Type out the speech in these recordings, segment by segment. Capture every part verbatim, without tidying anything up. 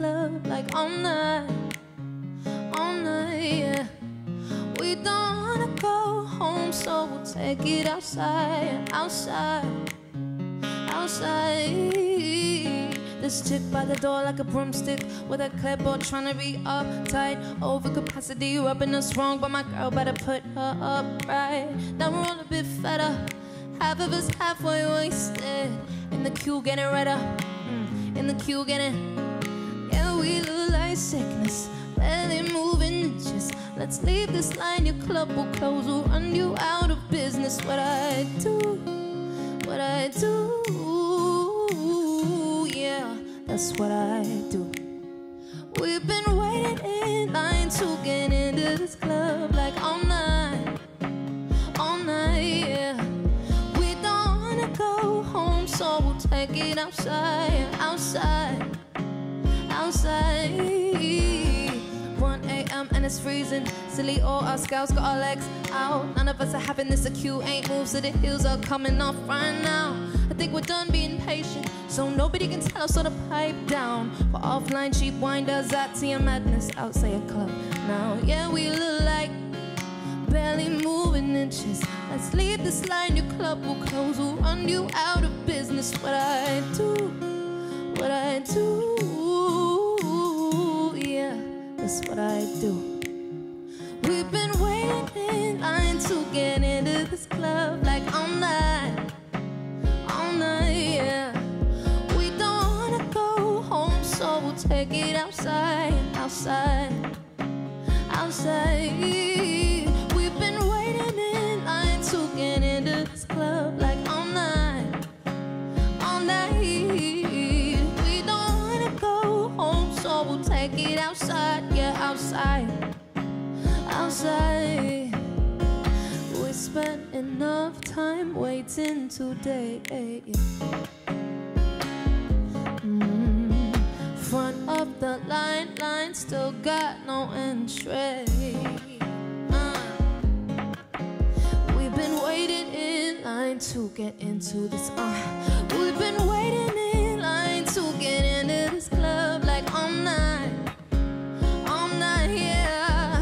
club like all night, all night, yeah. We don't wanna go home, so we'll take it outside, outside, outside. This chick by the door like a broomstick, with a clipboard trying to be uptight, overcapacity rubbing us wrong, but my girl better put her up right. Now we're all a bit fed up, half of us halfway wasted, in the queue getting redder, mm, in the queue getting. Yeah, we look like sickness, barely moving inches. Let's leave this line, your club will close, we'll run you out of business. What I do, what I do, yeah, that's what I do. We've been waiting in line to get into this club like all night, all night, yeah. We don't wanna go home, so we'll take it outside, outside, outside. one A M and it's freezing. Silly, all our scouts got our legs out. None of us are having this acute, ain't moved, so the heels are coming off right now. I think we're done being patient, so nobody can tell us on the pipe down. For offline cheap winders at T and Madness outside a club now. Yeah, we look like barely moving inches. Let's leave this line, your club will close, we'll run you out of business. What I do, what I do, yeah, that's what I do. We've been waiting in line to get into this club like all night, all night, yeah. We don't wanna go home, so we'll take it outside, outside, outside. We've been waiting in line to get into this club like all night, all night. We don't wanna go home, so we'll take it outside, yeah, outside, outside. We spent enough time waiting today. Mm. Front of the line, line still got no entry. Uh. We've been waiting in line to get into this. Uh. We've been waiting in line to get into this club like all night, all night, yeah.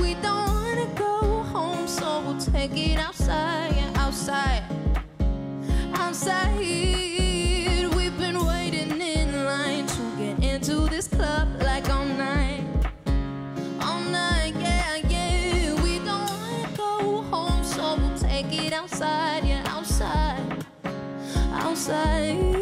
We don't wanna go home, so we'll take it outside, yeah, outside, outside. We've been waiting in line to get into this club like all night, all night, yeah, yeah. We don't wanna go home, so we'll take it outside, yeah, outside, outside.